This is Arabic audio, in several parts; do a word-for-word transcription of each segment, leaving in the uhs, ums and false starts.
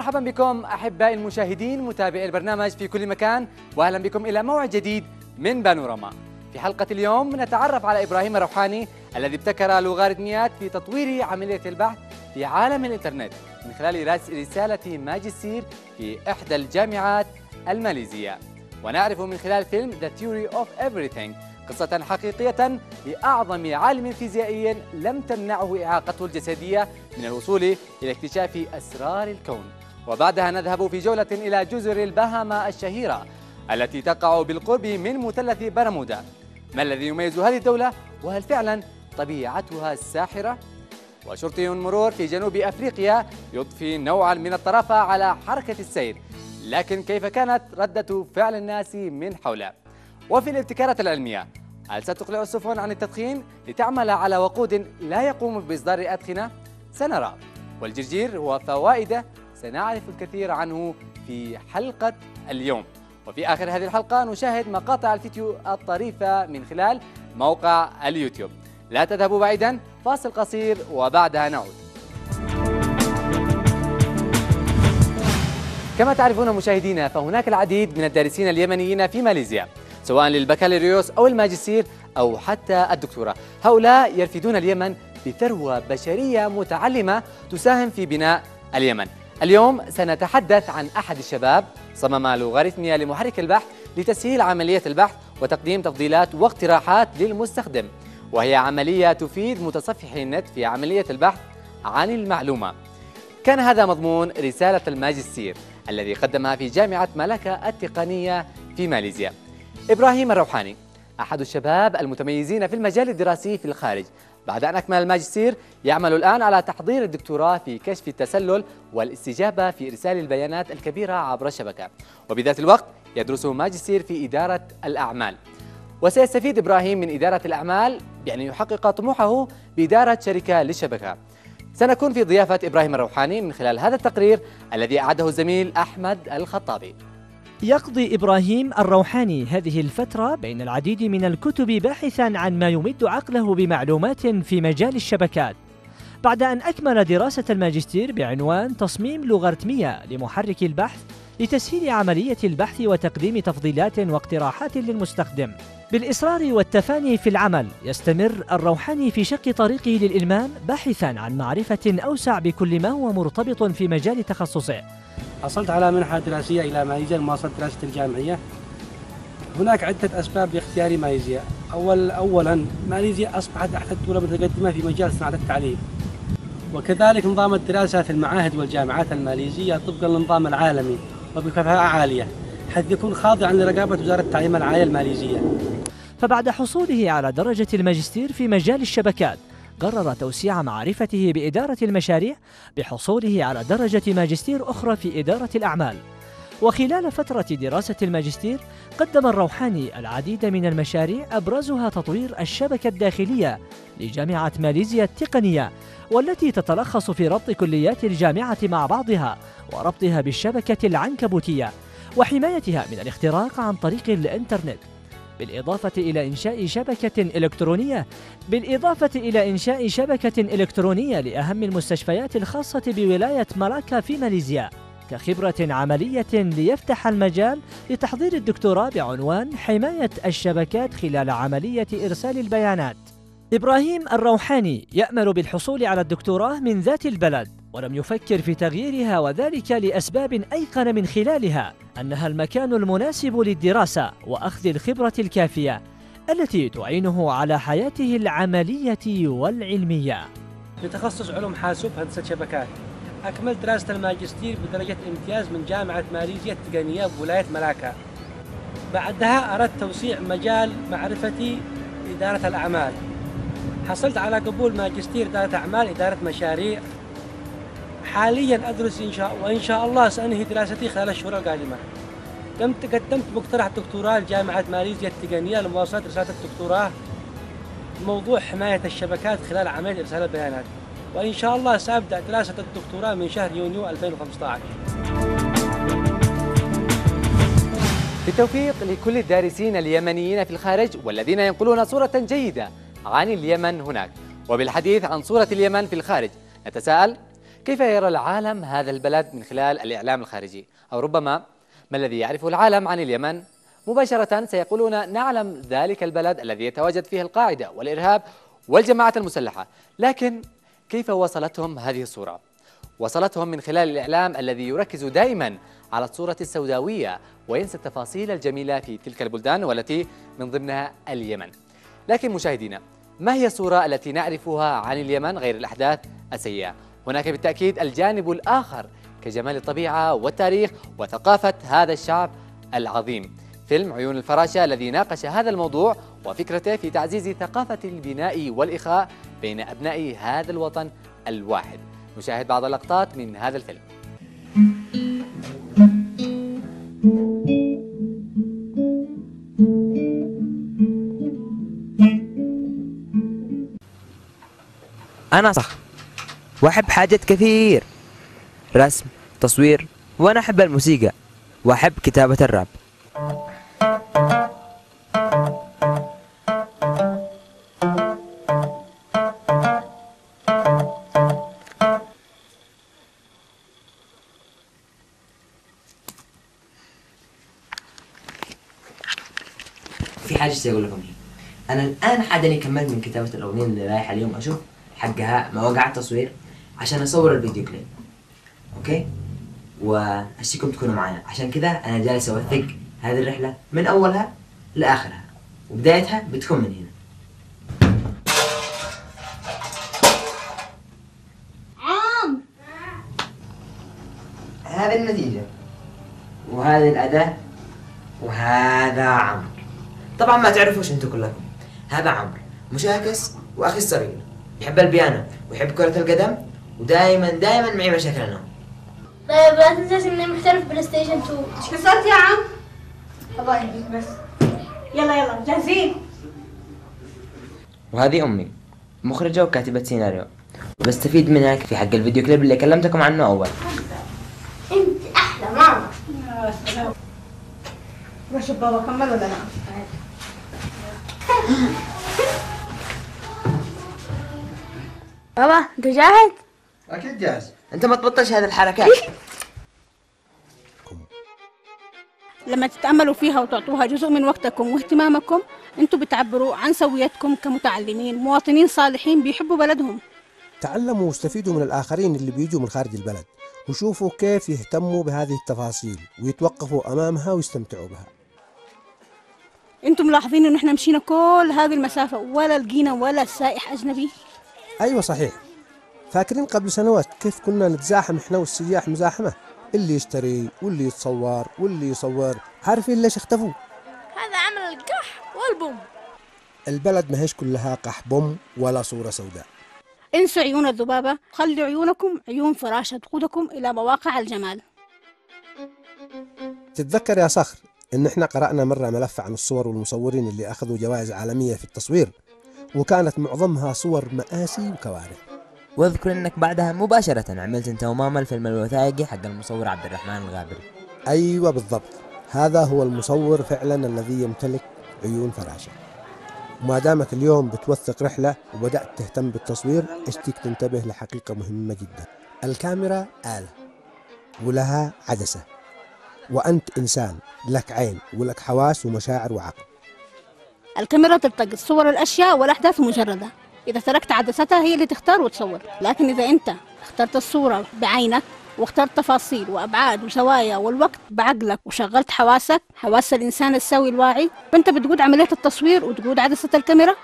مرحبا بكم أحبائي المشاهدين متابعي البرنامج في كل مكان، وأهلا بكم إلى موعد جديد من بانوراما. في حلقة اليوم نتعرف على إبراهيم الروحاني الذي ابتكر لوغاريتميات في تطوير عملية البحث في عالم الإنترنت من خلال رسالة ماجستير في إحدى الجامعات الماليزية. ونعرف من خلال فيلم The Theory of Everything قصة حقيقية لأعظم عالم فيزيائي لم تمنعه إعاقته الجسدية من الوصول إلى اكتشاف أسرار الكون. وبعدها نذهب في جولة إلى جزر البهاما الشهيرة التي تقع بالقرب من مثلث برمودا. ما الذي يميز هذه الدولة؟ وهل فعلا طبيعتها الساحرة؟ وشرطي مرور في جنوب أفريقيا يضفي نوعا من الطرافة على حركة السير، لكن كيف كانت ردة فعل الناس من حوله؟ وفي الابتكارات العلمية، هل ستقلع السفن عن التدخين لتعمل على وقود لا يقوم بإصدار أدخنة؟ سنرى. والجرجير وفوائده سنعرف الكثير عنه في حلقة اليوم. وفي آخر هذه الحلقة نشاهد مقاطع الفيديو الطريفة من خلال موقع اليوتيوب. لا تذهبوا بعيدا، فاصل قصير وبعدها نعود. كما تعرفون مشاهدينا، فهناك العديد من الدارسين اليمنيين في ماليزيا، سواء للبكالوريوس أو الماجستير أو حتى الدكتوراه. هؤلاء يرفدون اليمن بثروة بشرية متعلمة تساهم في بناء اليمن. اليوم سنتحدث عن أحد الشباب صمم لوغاريتميا لمحرك البحث لتسهيل عملية البحث وتقديم تفضيلات واقتراحات للمستخدم، وهي عملية تفيد متصفحي النت في عملية البحث عن المعلومة. كان هذا مضمون رسالة الماجستير الذي قدمها في جامعة ملكة التقنية في ماليزيا. إبراهيم الروحاني أحد الشباب المتميزين في المجال الدراسي في الخارج، بعد أن أكمل الماجستير يعمل الآن على تحضير الدكتوراه في كشف التسلل والاستجابة في إرسال البيانات الكبيرة عبر الشبكة، وبذات الوقت يدرس ماجستير في إدارة الأعمال. وسيستفيد إبراهيم من إدارة الأعمال يعني يحقق طموحه بإدارة شركة للشبكة. سنكون في ضيافة إبراهيم الروحاني من خلال هذا التقرير الذي أعده الزميل أحمد الخطابي. يقضي إبراهيم الروحاني هذه الفترة بين العديد من الكتب باحثاً عن ما يمد عقله بمعلومات في مجال الشبكات، بعد أن أكمل دراسة الماجستير بعنوان تصميم لوغاريتمية لمحرك البحث لتسهيل عملية البحث وتقديم تفضيلات واقتراحات للمستخدم. بالإصرار والتفاني في العمل يستمر الروحاني في شق طريقه للإلمام، باحثاً عن معرفة أوسع بكل ما هو مرتبط في مجال تخصصه. حصلت على منحة دراسية إلى ماليزيا لمواصلة دراسة الجامعية. هناك عدة أسباب لاختياري ماليزيا. أول أولاً ماليزيا أصبحت أحد الدول متقدمة في مجال صناعة التعليم، وكذلك نظام الدراسة في المعاهد والجامعات الماليزية طبقاً للنظام العالمي وبكفاءة عالية، حيث يكون خاضعاً لرقابة وزارة التعليم العالية الماليزية. فبعد حصوله على درجة الماجستير في مجال الشبكات، قرر توسيع معرفته بإدارة المشاريع بحصوله على درجة ماجستير أخرى في إدارة الأعمال. وخلال فترة دراسة الماجستير قدم الروحاني العديد من المشاريع، أبرزها تطوير الشبكة الداخلية لجامعة ماليزيا التقنية، والتي تتلخص في ربط كليات الجامعة مع بعضها وربطها بالشبكة العنكبوتية وحمايتها من الاختراق عن طريق الإنترنت، بالإضافة إلى إنشاء شبكة إلكترونية بالإضافة إلى إنشاء شبكة إلكترونية لأهم المستشفيات الخاصة بولاية ملاكا في ماليزيا، كخبرة عملية ليفتح المجال لتحضير الدكتوراه بعنوان حماية الشبكات خلال عملية إرسال البيانات. إبراهيم الروحاني يأمل بالحصول على الدكتوراه من ذات البلد، ولم يفكر في تغييرها، وذلك لأسباب أيقن من خلالها أنها المكان المناسب للدراسة وأخذ الخبرة الكافية التي تعينه على حياته العملية والعلمية. بتخصص علوم حاسوب هندسة شبكات، أكملت دراسة الماجستير بدرجة امتياز من جامعة ماليزيا التقنية بولاية ملاكا. بعدها أردت توسيع مجال معرفتي إدارة الأعمال. حصلت على قبول ماجستير إدارة أعمال إدارة مشاريع. حالياً أدرس إن شاء وإن شاء الله سأنهي دراستي خلال الشهور القادمة. قدمت مقترح دكتوراه لجامعة ماليزيا التقنية لمواصلة رسالة الدكتوراه بموضوع حماية الشبكات خلال عملية إرسال البيانات، وإن شاء الله سأبدأ دراسة الدكتوراه من شهر يونيو ألفين وخمسة عشر. بالتوفيق لكل الدارسين اليمنيين في الخارج والذين ينقلون صورة جيدة عن اليمن هناك. وبالحديث عن صورة اليمن في الخارج، نتساءل كيف يرى العالم هذا البلد من خلال الإعلام الخارجي؟ أو ربما ما الذي يعرفه العالم عن اليمن؟ مباشرة سيقولون نعلم ذلك البلد الذي يتواجد فيه القاعدة والإرهاب والجماعات المسلحة، لكن كيف وصلتهم هذه الصورة؟ وصلتهم من خلال الإعلام الذي يركز دائما على الصورة السوداوية وينسى التفاصيل الجميلة في تلك البلدان والتي من ضمنها اليمن. لكن مشاهدينا، ما هي الصورة التي نعرفها عن اليمن غير الأحداث السيئة؟ هناك بالتأكيد الجانب الآخر كجمال الطبيعة والتاريخ وثقافة هذا الشعب العظيم. فيلم عيون الفراشة الذي ناقش هذا الموضوع وفكرته في تعزيز ثقافة البناء والإخاء بين أبناء هذا الوطن الواحد. نشاهد بعض اللقطات من هذا الفيلم. أنا صح وأحب حاجات كثير، رسم، تصوير، وأنا أحب الموسيقى وأحب كتابة الراب. في حاجة سأقول لكم هي. أنا الآن حدني كملت من كتابة الأغنية اللي رايح اليوم أشوف حقها مواقع التصوير عشان أصور الفيديو كليب. أوكي؟ وأشتيكم تكونوا معانا، عشان كذا أنا جالس أوثق هذه الرحلة من أولها لآخرها، وبدايتها بتكون من هنا. عام هذه النتيجة، وهذه الأداة، وهذا عمرو. طبعا ما تعرفوش أنتوا كلكم، هذا عمرو مشاكس وأخي الصغير، يحب البيانو ويحب كرة القدم، ودائما دائما معي مشاكل أنا. طيب لا تنسى اني محترف بلاي ستيشن اثنين. ايش كسرت يا عم؟ الله يهديك بس. يلا يلا جاهزين. وهذه امي مخرجه وكاتبه سيناريو، وبستفيد منها في حق الفيديو كليب اللي كلمتكم عنه اول. انت احلى ماما. يا سلام. روح شوف بابا كمل ولا لا؟ بابا انت جاهز؟ اكيد جاهز. انت ما تبطلش هذه الحركات. لما تتاملوا فيها وتعطوها جزء من وقتكم واهتمامكم، انتم بتعبروا عن سويتكم كمتعلمين مواطنين صالحين بيحبوا بلدهم. تعلموا واستفيدوا من الاخرين اللي بيجوا من خارج البلد، وشوفوا كيف يهتموا بهذه التفاصيل ويتوقفوا امامها ويستمتعوا بها. انتم ملاحظين ان احنا مشينا كل هذه المسافه ولا لقينا ولا سائح اجنبي؟ ايوه صحيح. فاكرين قبل سنوات كيف كنا نتزاحم احنا والسياح مزاحمه؟ اللي يشتري واللي يتصور واللي يصور. عارفين ليش اختفوا؟ هذا عمل القح والبوم. البلد ما هيش كلها قح بوم ولا صوره سوداء. انسوا عيون الذبابه، خلوا عيونكم عيون فراشه تقودكم الى مواقع الجمال. تتذكر يا صخر ان احنا قرانا مره ملف عن الصور والمصورين اللي اخذوا جوائز عالميه في التصوير، وكانت معظمها صور مآسي وكوارث. واذكر انك بعدها مباشرة عملت انت وماما الفيلم الوثائقي حق المصور عبد الرحمن الغابري. ايوه بالضبط، هذا هو المصور فعلا الذي يمتلك عيون فراشة. وما دامك اليوم بتوثق رحلة وبدأت تهتم بالتصوير، اشتيك تنتبه لحقيقة مهمة جدا. الكاميرا آلة ولها عدسة، وأنت إنسان لك عين ولك حواس ومشاعر وعقل. الكاميرا تلتقط صور الأشياء والأحداث مجردة، إذا تركت عدستها هي اللي تختار وتصور، لكن إذا أنت اخترت الصورة بعينك واخترت تفاصيل وأبعاد وزوايا والوقت بعقلك وشغلت حواسك، حواس الإنسان السوي الواعي، فأنت بتقود عملية التصوير وتقود عدسة الكاميرا.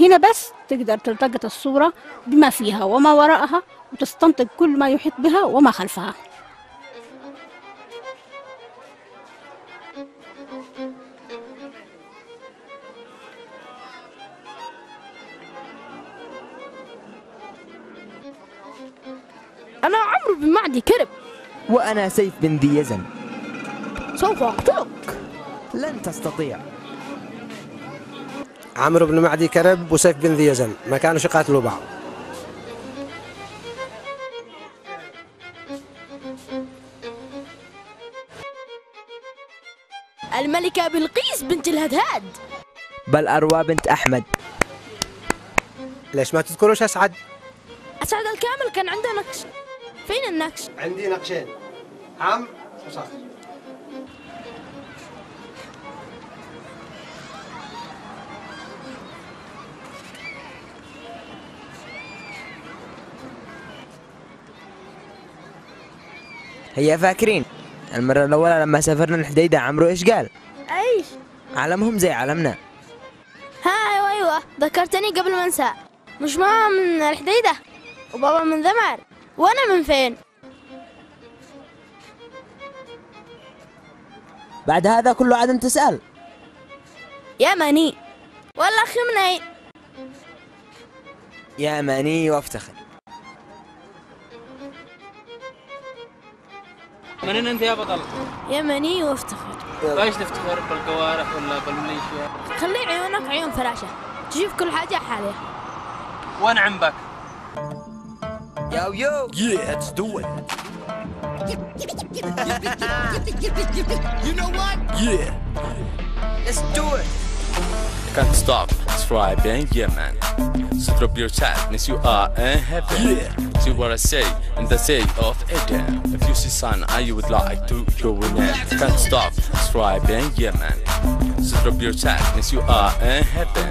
هنا بس تقدر تلتقط الصورة بما فيها وما وراءها، وتستنتج كل ما يحيط بها وما خلفها. أنا عمرو بن معدي كرب. وأنا سيف بن ذي يزن. سوف أقتلك. لن تستطيع. عمرو بن معدي كرب وسيف بن ذي يزن ما كانوا يقاتلوا بعض. الملكة بلقيس بنت الهدهاد. بل أروى بنت أحمد. ليش ما تذكروش أسعد؟ اسعد الكامل كان عنده نقش. فين النقش؟ عندي نقشين، عم وصغر. هي فاكرين المرة الأولى لما سافرنا الحديدة عمرو إيش قال؟ إيش؟ علمهم زي علمنا. ها أيوه أيوه ذكرتني قبل ما أنسى. مش ماما من الحديدة وبابا من ذمار وأنا من فين؟ بعد هذا كله عدم تسأل. يا مني والله أخي مني. يا مني وافتخر. منين أنت يا بطل؟ يمني وافتخر. ليش تفتخر بالقوارح ولا بالميليشيا؟ خلي عيونك عيون فراشة، تشوف كل حاجة حالها. وين عمبك؟ يو يو. Yeah, let's do it. You know what? Yeah. Let's do it. Can't stop, subscribing, yeah man. So drop your sadness, you are in heaven. Yeah. See what I say in the city of Eden. If you see sun, I would like to go in it. Can't stop, subscribing, yeah man. So drop your sadness, you are in heaven.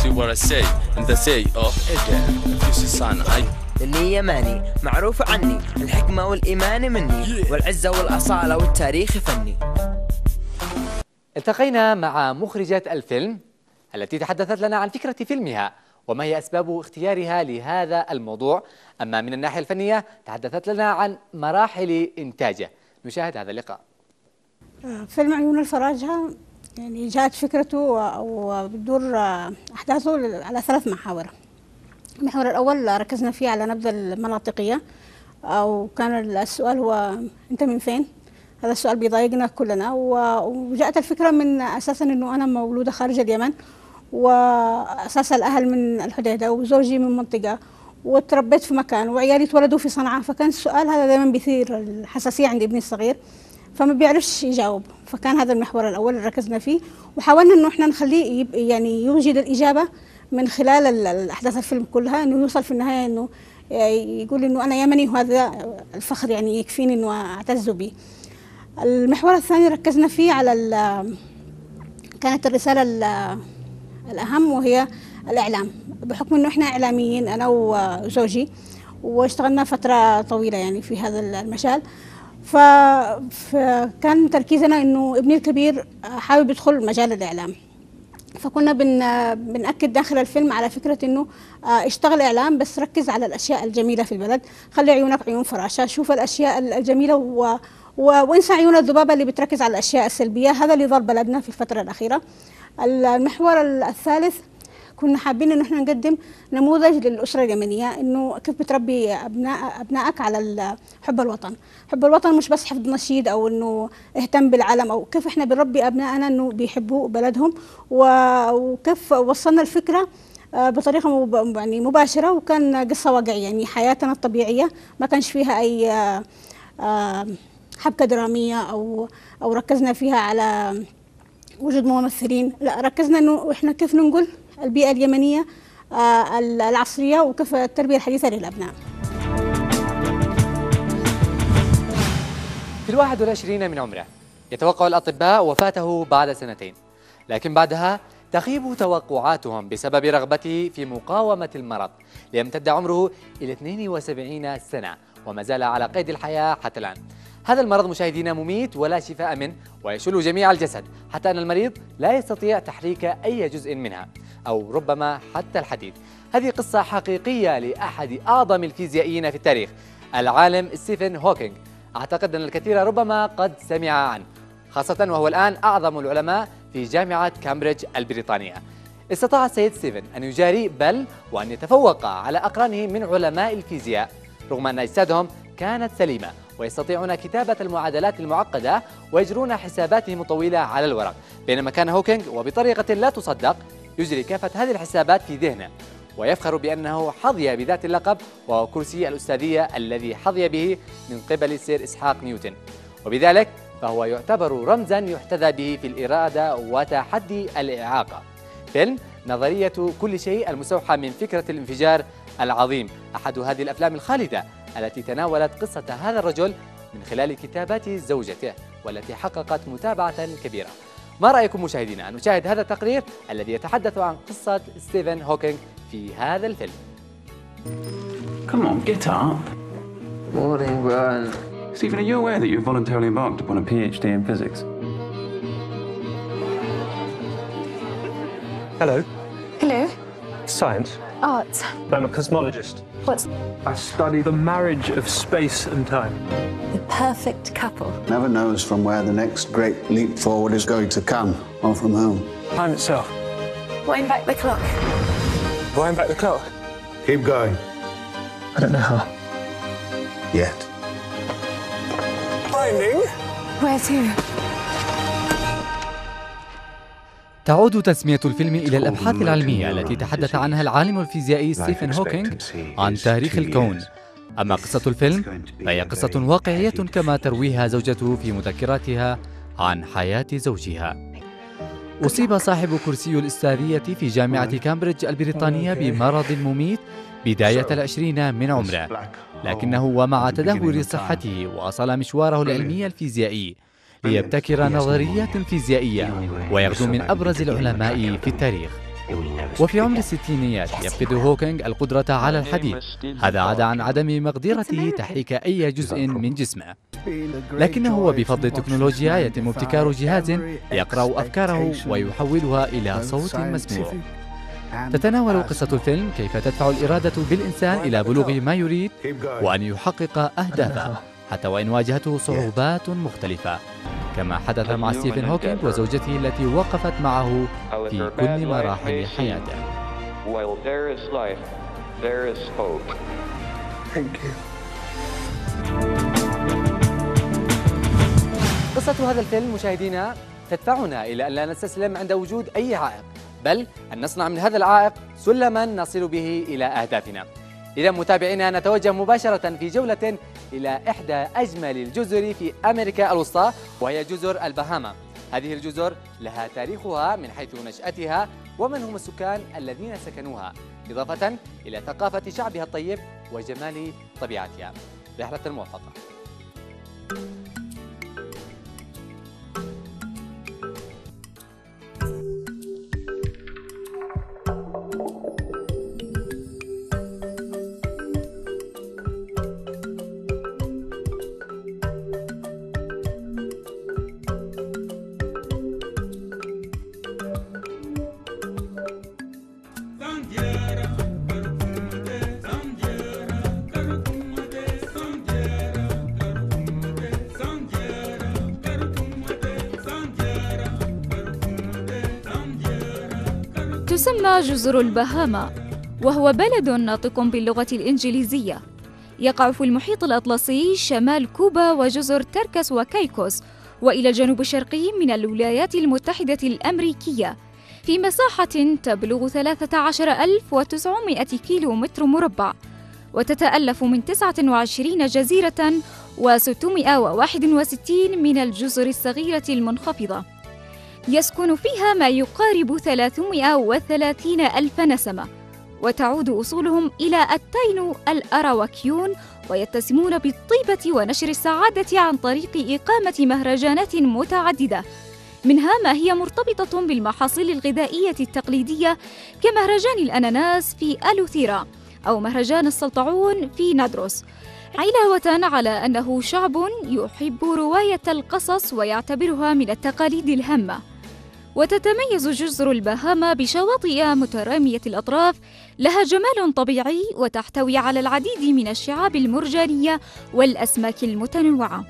See what I say in the city of Eden. If you see sun, I. إني يماني معروف عني الحكمة والإيمان مني والعزة والأصالة والتاريخ فني. التقينا مع مخرجة الفيلم التي تحدثت لنا عن فكرة فيلمها وما هي أسباب اختيارها لهذا الموضوع. أما من الناحية الفنية تحدثت لنا عن مراحل إنتاجه. نشاهد هذا اللقاء. فيلم عيون الفراشة يعني جاءت فكرته وبتدور أحداثه على ثلاث محاور. المحور الأول ركزنا فيه على نبذة المناطقية، وكان السؤال هو أنت من فين؟ هذا السؤال بيضايقنا كلنا، وجاءت الفكرة من أساسا أنه أنا مولودة خارج اليمن، وأساسا الأهل من الحديدة وزوجي من منطقة، وتربيت في مكان وعيالي اتولدوا في صنعاء، فكان السؤال هذا دائما بيثير الحساسية عند ابني الصغير فما بيعرفش يجاوب، فكان هذا المحور الأول اللي ركزنا فيه، وحاولنا أنه احنا نخليه يعني يوجد الإجابة من خلال احداث الفيلم كلها، انه يوصل في النهايه انه يقول انه انا يمني وهذا الفخر يعني يكفيني انه اعتز به. المحور الثاني ركزنا فيه على كانت الرساله الاهم وهي الاعلام، بحكم انه احنا اعلاميين انا وزوجي واشتغلنا فتره طويله يعني في هذا المجال، فكان تركيزنا انه ابني الكبير حابب يدخل مجال الاعلام، فكنا بنأكد داخل الفيلم على فكرة أنه اشتغل إعلام بس ركز على الأشياء الجميلة في البلد، خلي عيونك عيون فراشة، شوف الأشياء الجميلة و... وانسى عيون الذبابة اللي بتركز على الأشياء السلبية، هذا اللي ضرب بلدنا في الفترة الأخيرة. المحور الثالث كنا حابين أنه احنا نقدم نموذج للأسرة اليمنية أنه كيف بتربي أبناء أبنائك على حب الوطن، حب الوطن مش بس حفظ نشيد أو أنه اهتم بالعلم، أو كيف احنا بنربي أبنائنا أنه بيحبوا بلدهم، وكيف وصلنا الفكرة بطريقة يعني مباشرة، وكان قصة واقعية يعني حياتنا الطبيعية ما كانش فيها أي حبكة درامية أو أو ركزنا فيها على وجود ممثلين، لا ركزنا أنه احنا كيف ننقل البيئة اليمنية العصرية وكيف التربية الحديثة للأبناء. في الواحد والعشرين من عمره يتوقع الأطباء وفاته بعد سنتين، لكن بعدها تخيب توقعاتهم بسبب رغبته في مقاومة المرض ليمتد عمره إلى اثنين وسبعين سنة وما زال على قيد الحياة حتى الآن. هذا المرض مشاهدينا مميت ولا شفاء منه ويشل جميع الجسد حتى أن المريض لا يستطيع تحريك أي جزء منها أو ربما حتى الحديد. هذه قصة حقيقية لأحد أعظم الفيزيائيين في التاريخ العالم ستيفن هوكينغ. أعتقد أن الكثير ربما قد سمع عنه خاصة وهو الآن أعظم العلماء في جامعة كامبريدج البريطانية. استطاع السيد ستيفن أن يجاري بل وأن يتفوق على أقرانه من علماء الفيزياء رغم أن أجسادهم كانت سليمة ويستطيعون كتابة المعادلات المعقدة ويجرون حساباتهم الطويلة على الورق، بينما كان هوكينغ وبطريقة لا تصدق يجري كافة هذه الحسابات في ذهنه ويفخر بأنه حظي بذات اللقب وهو كرسي الأستاذية الذي حظي به من قبل السير إسحاق نيوتن، وبذلك فهو يعتبر رمزا يحتذى به في الإرادة وتحدي الإعاقة. فيلم نظرية كل شيء المستوحى من فكرة الانفجار العظيم أحد هذه الأفلام الخالدة التي تناولت قصة هذا الرجل من خلال كتابات زوجته والتي حققت متابعة كبيرة. ما رأيكم مشاهدينا أن نشاهد هذا التقرير الذي يتحدث عن قصة ستيفن هوكينغ في هذا الفيلم. Come on, get up. Morning, Brian. Stephen, are you aware that you voluntarily embarked upon a PhD in physics? Hello. Hello. Science. Arts. I'm a cosmologist. What's... I study the marriage of space and time. The perfect couple. Never knows from where the next great leap forward is going to come, or from whom. Time itself. Wind back the clock. Wind back the clock? Keep going. I don't know how. Yet. Finding? Where to? تعود تسمية الفيلم إلى الأبحاث العلمية التي تحدث عنها العالم الفيزيائي ستيفن هوكينغ عن تاريخ الكون. أما قصة الفيلم فهي قصة واقعية كما ترويها زوجته في مذكراتها عن حياة زوجها. أصيب صاحب كرسي الأستاذية في جامعة كامبريدج البريطانية بمرض مميت بداية العشرين من عمره، لكنه ومع تدهور صحته واصل مشواره العلمي الفيزيائي ليبتكر نظريات فيزيائية ويغدو من أبرز العلماء في التاريخ. وفي عمر الستينيات يفقد هوكينغ القدرة على الحديث، هذا عدا عن عدم مقدرته تحريك أي جزء من جسمه، لكنه بفضل التكنولوجيا يتم ابتكار جهاز يقرأ أفكاره ويحولها إلى صوت مسموع. تتناول قصة الفيلم كيف تدفع الإرادة بالإنسان إلى بلوغ ما يريد وأن يحقق أهدافه حتى وإن واجهته صعوبات مختلفة، كما حدث مع ستيفن هوكينغ وزوجته التي وقفت معه في كل مراحل حياته. قصة هذا الفيلم مشاهدينا تدفعنا إلى أن لا نستسلم عند وجود أي عائق، بل أن نصنع من هذا العائق سلما نصل به إلى أهدافنا. إذا متابعينا نتوجه مباشرة في جولة إلى إحدى أجمل الجزر في أمريكا الوسطى وهي جزر البهاما. هذه الجزر لها تاريخها من حيث نشأتها ومن هم السكان الذين سكنوها، إضافة إلى ثقافة شعبها الطيب وجمال طبيعتها. رحلة موفقة. تسمى جزر البهاما وهو بلد ناطق باللغة الإنجليزية، يقع في المحيط الأطلسي شمال كوبا وجزر تركس وكايكوس وإلى الجنوب الشرقي من الولايات المتحدة الأمريكية في مساحة تبلغ ثلاثة عشر ألف وتسعمائة كيلومتر مربع، وتتألف من تسعة وعشرين جزيرة وستمائة وواحد وستين من الجزر الصغيرة المنخفضة، يسكن فيها ما يقارب ثلاثمائة وثلاثين ألف نسمة، وتعود أصولهم إلى التاينو الأراواكيون، ويتسمون بالطيبة ونشر السعادة عن طريق إقامة مهرجانات متعددة، منها ما هي مرتبطة بالمحاصيل الغذائية التقليدية كمهرجان الأناناس في ألوثيرا أو مهرجان السلطعون في نادروس، علاوة على أنه شعب يحب رواية القصص ويعتبرها من التقاليد الهامة. وتتميز جزر البهاما بشواطئ مترامية الأطراف لها جمال طبيعي وتحتوي على العديد من الشعاب المرجانية والأسماك المتنوعة،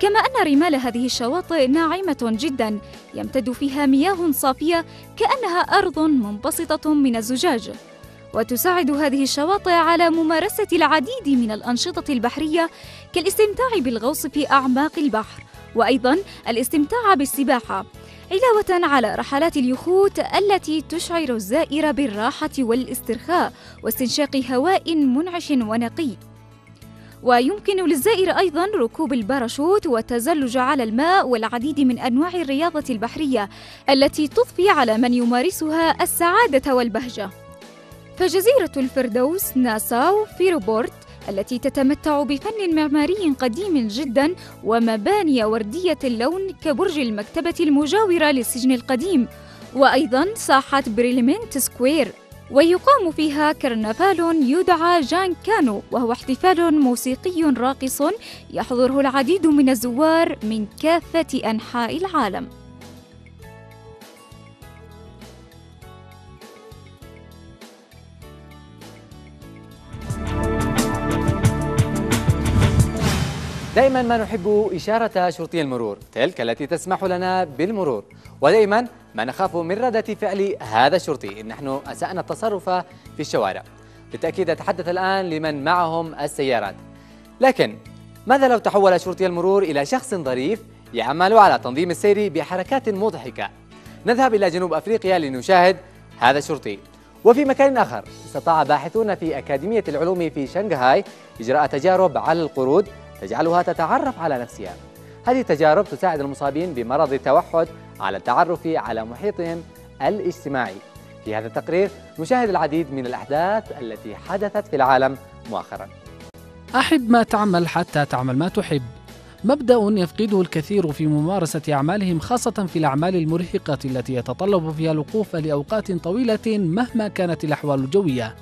كما أن رمال هذه الشواطئ ناعمة جدا يمتد فيها مياه صافية كأنها أرض منبسطة من الزجاج، وتساعد هذه الشواطئ على ممارسة العديد من الأنشطة البحرية كالاستمتاع بالغوص في أعماق البحر وأيضا الاستمتاع بالسباحة، علاوة على رحلات اليخوت التي تشعر الزائر بالراحة والاسترخاء واستنشاق هواء منعش ونقي. ويمكن للزائر أيضا ركوب الباراشوت والتزلج على الماء والعديد من أنواع الرياضة البحرية التي تضفي على من يمارسها السعادة والبهجة. فجزيرة الفردوس ناساو في روبورت التي تتمتع بفن معماري قديم جداً ومباني وردية اللون كبرج المكتبة المجاورة للسجن القديم، وأيضاً ساحة بريلمنت سكوير، ويقام فيها كرنفال يدعى جان كانو، وهو احتفال موسيقي راقص يحضره العديد من الزوار من كافة أنحاء العالم. دائما ما نحب إشارة شرطي المرور، تلك التي تسمح لنا بالمرور، ودائما ما نخاف من ردة فعل هذا الشرطي إن نحن أسأنا التصرف في الشوارع. بالتأكيد أتحدث الآن لمن معهم السيارات، لكن ماذا لو تحول شرطي المرور إلى شخص ظريف يعمل على تنظيم السير بحركات مضحكة؟ نذهب إلى جنوب أفريقيا لنشاهد هذا الشرطي. وفي مكان آخر استطاع باحثون في أكاديمية العلوم في شنغهاي إجراء تجارب على القرود تجعلها تتعرف على نفسها. هذه التجارب تساعد المصابين بمرض التوحد على التعرف على محيطهم الاجتماعي. في هذا التقرير نشاهد العديد من الأحداث التي حدثت في العالم مؤخرا. أحب ما تعمل حتى تعمل ما تحب، مبدأ يفقده الكثير في ممارسة أعمالهم، خاصة في الأعمال المرهقة التي يتطلب فيها الوقوف لأوقات طويلة مهما كانت الأحوال الجوية.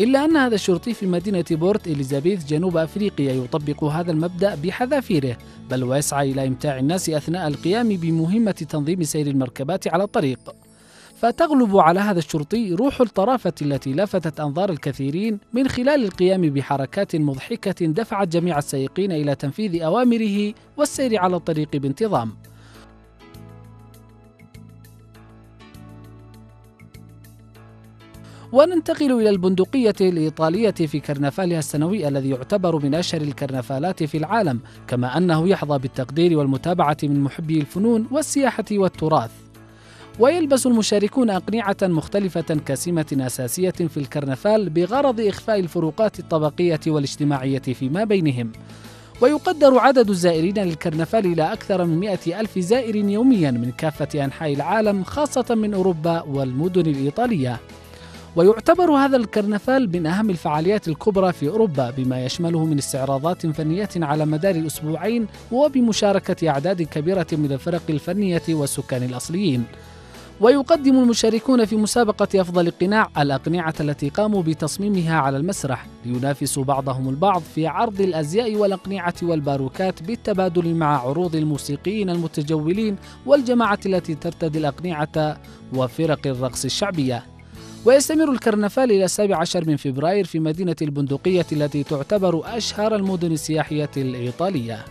إلا أن هذا الشرطي في مدينة بورت إليزابيث جنوب أفريقيا يطبق هذا المبدأ بحذافيره، بل ويسعى إلى إمتاع الناس أثناء القيام بمهمة تنظيم سير المركبات على الطريق. فتغلب على هذا الشرطي روح الطرافة التي لفتت أنظار الكثيرين من خلال القيام بحركات مضحكة دفعت جميع السائقين إلى تنفيذ أوامره والسير على الطريق بانتظام. وننتقل إلى البندقية الإيطالية في كرنفالها السنوي الذي يعتبر من أشهر الكرنفالات في العالم، كما أنه يحظى بالتقدير والمتابعة من محبي الفنون والسياحة والتراث. ويلبس المشاركون أقنعة مختلفة كسمة أساسية في الكرنفال بغرض إخفاء الفروقات الطبقية والاجتماعية فيما بينهم. ويقدر عدد الزائرين للكرنفال إلى أكثر من مئة ألف زائر يوميا من كافة أنحاء العالم، خاصة من أوروبا والمدن الإيطالية. ويعتبر هذا الكرنفال من أهم الفعاليات الكبرى في أوروبا، بما يشمله من استعراضات فنية على مدار الأسبوعين وبمشاركة أعداد كبيرة من الفرق الفنية والسكان الأصليين. ويقدم المشاركون في مسابقة أفضل القناع الأقنعة التي قاموا بتصميمها على المسرح، لينافسوا بعضهم البعض في عرض الأزياء والأقنعة والباروكات بالتبادل مع عروض الموسيقيين المتجولين والجماعة التي ترتدي الأقنعة وفرق الرقص الشعبية. ويستمر الكرنفال إلى السابع عشر من فبراير في مدينة البندقية التي تعتبر أشهر المدن السياحية الإيطالية.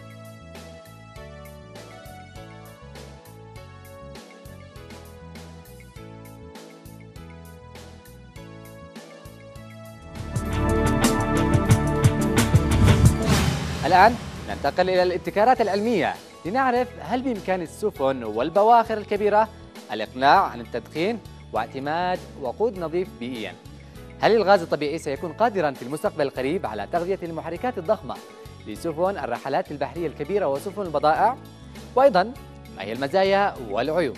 الآن ننتقل إلى الابتكارات العلمية لنعرف هل بإمكان السفن والبواخر الكبيرة الإقلاع عن التدخين واعتماد وقود نظيف بيئيا. هل الغاز الطبيعي سيكون قادرا في المستقبل القريب على تغذية المحركات الضخمة لسفن الرحلات البحرية الكبيرة وسفن البضائع؟ وأيضا ما هي المزايا والعيوب؟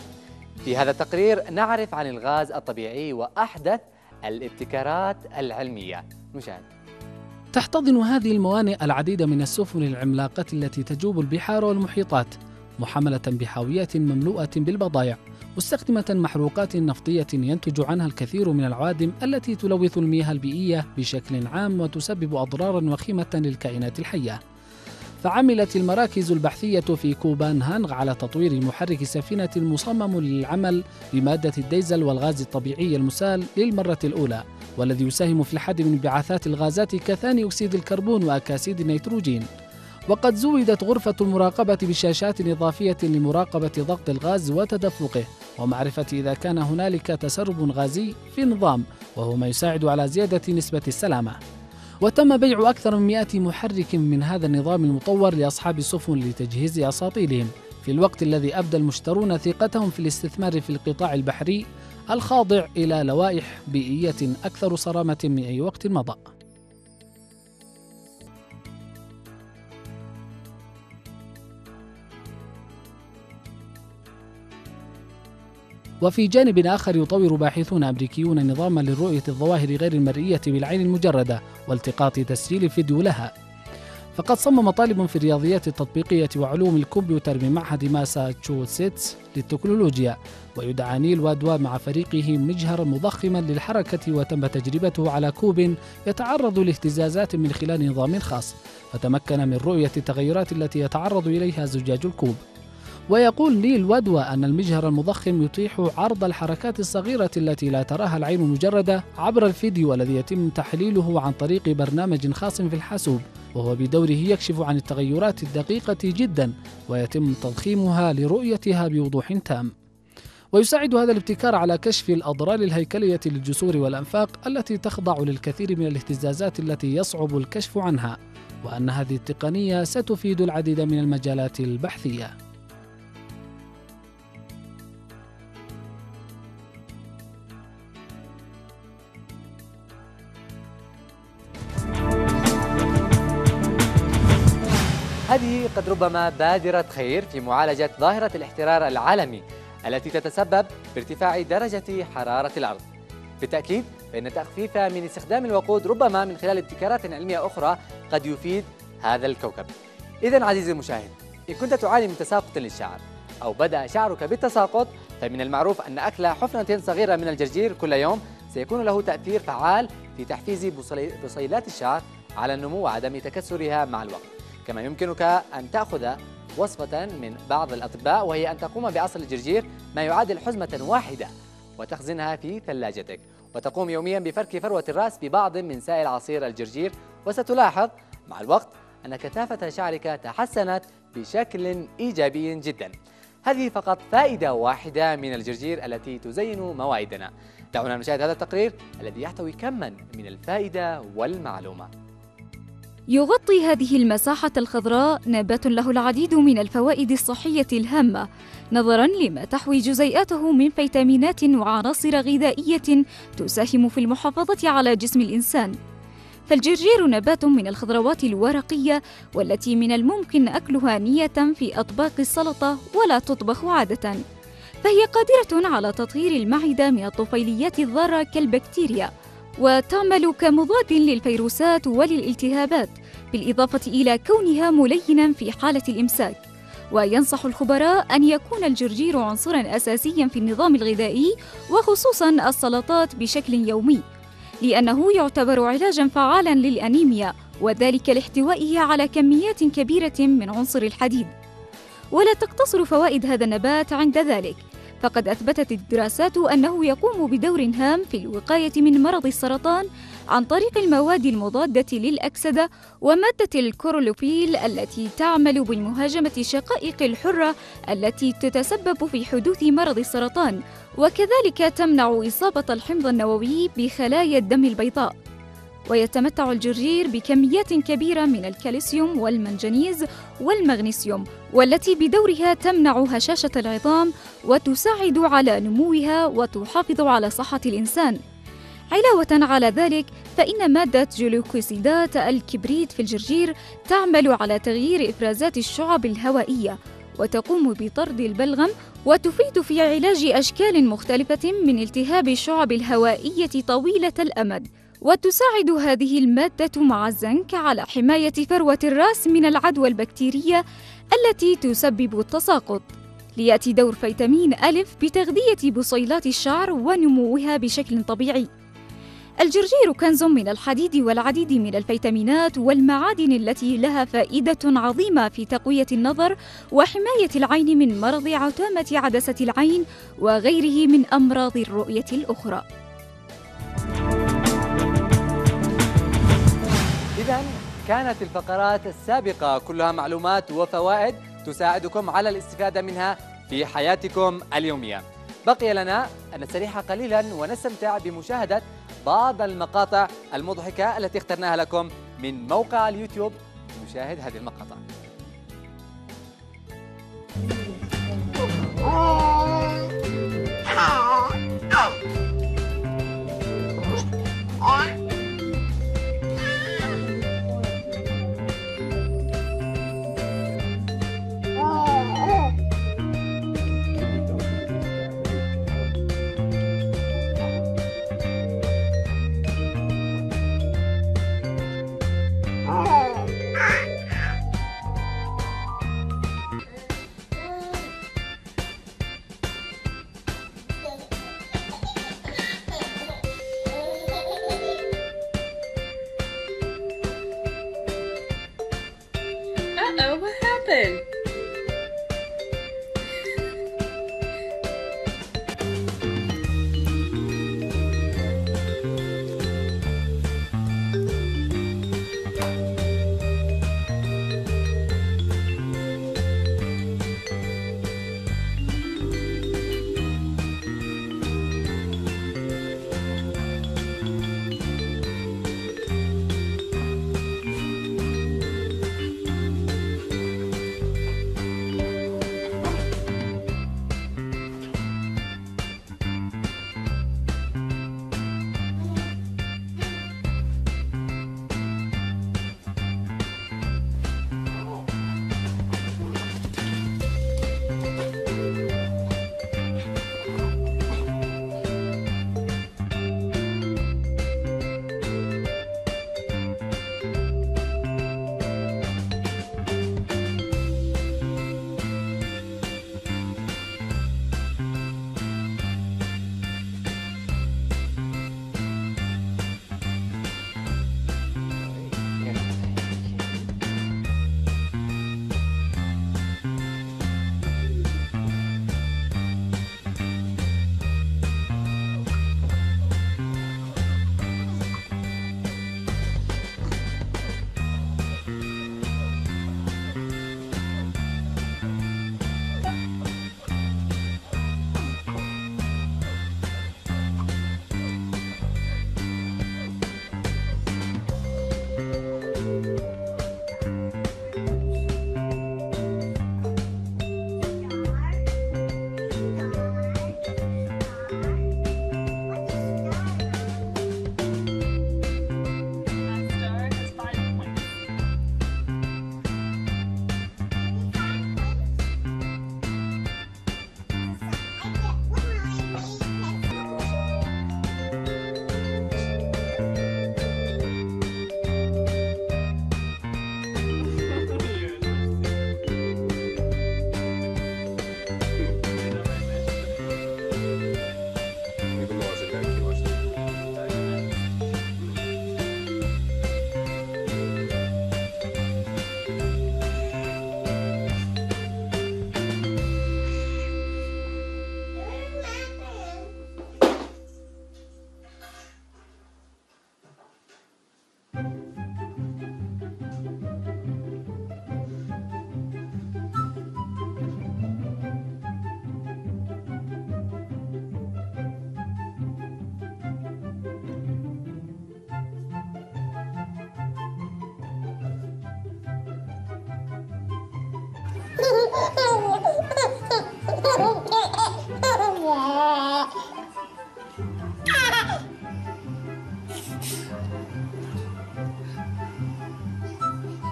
في هذا التقرير نعرف عن الغاز الطبيعي وأحدث الابتكارات العلمية. نشاهد. تحتضن هذه الموانئ العديد من السفن العملاقة التي تجوب البحار والمحيطات، محملة بحاويات مملوءة بالبضائع، مستخدمة محروقات نفطية ينتج عنها الكثير من العوادم التي تلوث المياه البيئية بشكل عام وتسبب أضرارا وخيمة للكائنات الحية. فعملت المراكز البحثية في كوبنهاغن على تطوير محرك سفينة مصمم للعمل بمادة الديزل والغاز الطبيعي المسال للمرة الأولى، والذي يساهم في الحد من انبعاثات الغازات كثاني أكسيد الكربون وأكاسيد النيتروجين. وقد زودت غرفة المراقبة بشاشات إضافية لمراقبة ضغط الغاز وتدفقه ومعرفة إذا كان هنالك تسرب غازي في النظام، وهو ما يساعد على زيادة نسبة السلامة. وتم بيع أكثر من مئة محرك من هذا النظام المطور لأصحاب السفن لتجهيز أساطيلهم، في الوقت الذي أبدى المشترون ثقتهم في الاستثمار في القطاع البحري الخاضع إلى لوائح بيئية أكثر صرامة من أي وقت مضى. وفي جانب آخر يطور باحثون أمريكيون نظاما لرؤية الظواهر غير المرئية بالعين المجردة والتقاط تسجيل فيديو لها. فقد صمم طالب في الرياضيات التطبيقية وعلوم الكمبيوتر من معهد ماساتشوستس للتكنولوجيا ويدعى نيل الوادوى مع فريقه مجهرا مضخما للحركة، وتم تجربته على كوب يتعرض لاهتزازات من خلال نظام خاص، فتمكن من رؤية التغيرات التي يتعرض إليها زجاج الكوب. ويقول نيل الوادوى أن المجهر المضخم يتيح عرض الحركات الصغيرة التي لا تراها العين المجردة عبر الفيديو الذي يتم تحليله عن طريق برنامج خاص في الحاسوب، وهو بدوره يكشف عن التغيرات الدقيقة جدا ويتم تضخيمها لرؤيتها بوضوح تام. ويساعد هذا الابتكار على كشف الأضرار الهيكلية للجسور والأنفاق التي تخضع للكثير من الاهتزازات التي يصعب الكشف عنها، وأن هذه التقنية ستفيد العديد من المجالات البحثية. هذه قد ربما بادرة خير في معالجة ظاهرة الاحترار العالمي التي تتسبب بارتفاع درجة حرارة الأرض. بالتأكيد فإن تخفيف من استخدام الوقود ربما من خلال ابتكارات علمية أخرى قد يفيد هذا الكوكب. إذن عزيزي المشاهد، إن كنت تعاني من تساقط للشعر أو بدأ شعرك بالتساقط، فمن المعروف أن أكل حفنة صغيرة من الجرجير كل يوم سيكون له تأثير فعال في تحفيز بصيلات الشعر على النمو وعدم تكسرها مع الوقت. كما يمكنك أن تأخذ وصفة من بعض الأطباء، وهي أن تقوم بعصر الجرجير ما يعادل حزمة واحدة وتخزنها في ثلاجتك، وتقوم يوميا بفرك فروة الرأس ببعض من سائل عصير الجرجير، وستلاحظ مع الوقت أن كثافة شعرك تحسنت بشكل إيجابي جدا. هذه فقط فائدة واحدة من الجرجير التي تزين مواعيدنا. دعونا نشاهد هذا التقرير الذي يحتوي كما من الفائدة والمعلومة. يغطي هذه المساحة الخضراء نبات له العديد من الفوائد الصحية الهامة، نظراً لما تحوي جزيئاته من فيتامينات وعناصر غذائية تساهم في المحافظة على جسم الإنسان. فالجرجير نبات من الخضروات الورقية، والتي من الممكن أكلها نية في أطباق السلطة ولا تطبخ عادة، فهي قادرة على تطهير المعدة من الطفيليات الضارة كالبكتيريا، وتعمل كمضاد للفيروسات وللالتهابات، بالإضافة إلى كونها ملينا في حالة الإمساك. وينصح الخبراء أن يكون الجرجير عنصرا أساسيا في النظام الغذائي، وخصوصا السلطات بشكل يومي، لأنه يعتبر علاجا فعالا للأنيميا، وذلك لاحتوائه على كميات كبيرة من عنصر الحديد. ولا تقتصر فوائد هذا النبات عند ذلك، فقد أثبتت الدراسات أنه يقوم بدور هام في الوقاية من مرض السرطان عن طريق المواد المضادة للأكسدة ومادة الكورولوبيل التي تعمل بمهاجمة الشقائق الحرة التي تتسبب في حدوث مرض السرطان، وكذلك تمنع إصابة الحمض النووي بخلايا الدم البيضاء. ويتمتع الجرجير بكميات كبيرة من الكالسيوم والمنجنيز والمغنيسيوم، والتي بدورها تمنع هشاشة العظام وتساعد على نموها وتحافظ على صحة الإنسان. علاوة على ذلك، فإن مادة جلوكوسيدات الكبريت في الجرجير تعمل على تغيير إفرازات الشعب الهوائية، وتقوم بطرد البلغم، وتفيد في علاج أشكال مختلفة من التهاب الشعب الهوائية طويلة الأمد. وتساعد هذه المادة مع الزنك على حماية فروة الرأس من العدوى البكتيرية التي تسبب التساقط. ليأتي دور فيتامين أ بتغذية بصيلات الشعر ونموها بشكل طبيعي. الجرجير كنز من الحديد والعديد من الفيتامينات والمعادن التي لها فائدة عظيمة في تقوية النظر وحماية العين من مرض عتامة عدسة العين وغيره من أمراض الرؤية الأخرى. إذن كانت الفقرات السابقة كلها معلومات وفوائد تساعدكم على الاستفادة منها في حياتكم اليومية. بقي لنا أن نستريح قليلا ونستمتع بمشاهدة بعض المقاطع المضحكة التي اخترناها لكم من موقع اليوتيوب. نشاهد هذه المقاطع.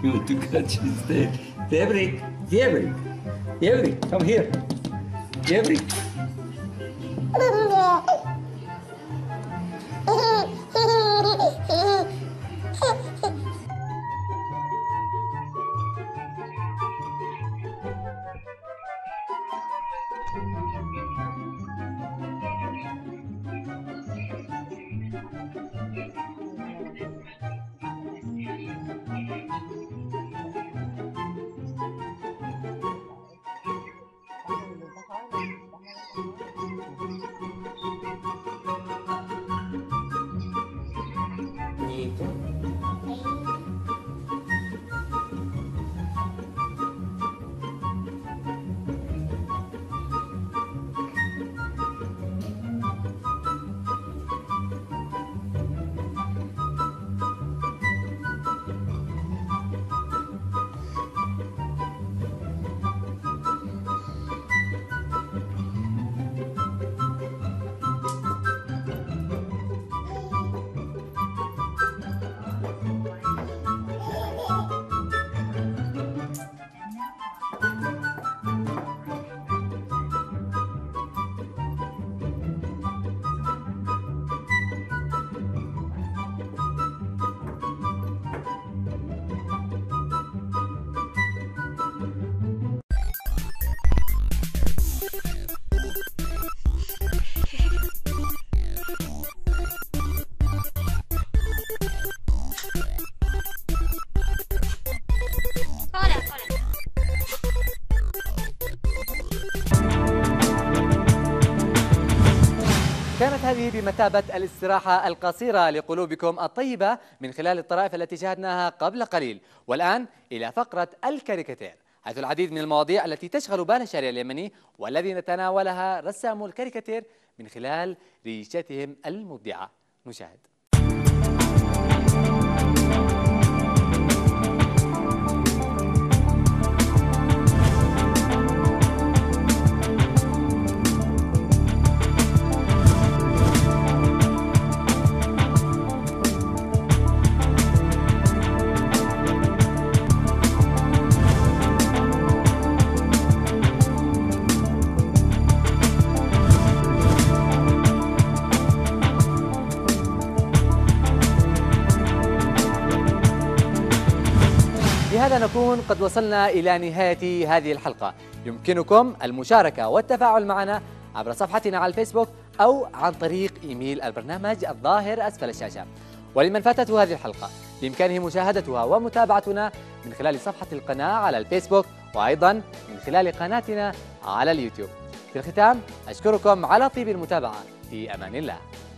plutocracy state. Daybreak, daybreak, daybreak, come here. Daybreak. كانت هذه بمثابة الاستراحة القصيرة لقلوبكم الطيبة من خلال الطرائف التي شاهدناها قبل قليل. والآن إلى فقرة الكاريكاتير، حيث العديد من المواضيع التي تشغل بال الشارع اليمني والذي نتناولها رسام الكاريكاتير من خلال ريشتهم المبدعة. نشاهد. بهذا نكون قد وصلنا إلى نهاية هذه الحلقة. يمكنكم المشاركة والتفاعل معنا عبر صفحتنا على الفيسبوك أو عن طريق إيميل البرنامج الظاهر أسفل الشاشة. ولمن فاتته هذه الحلقة بإمكانه مشاهدتها ومتابعتنا من خلال صفحة القناة على الفيسبوك وأيضا من خلال قناتنا على اليوتيوب. في الختام أشكركم على طيب المتابعة. في أمان الله.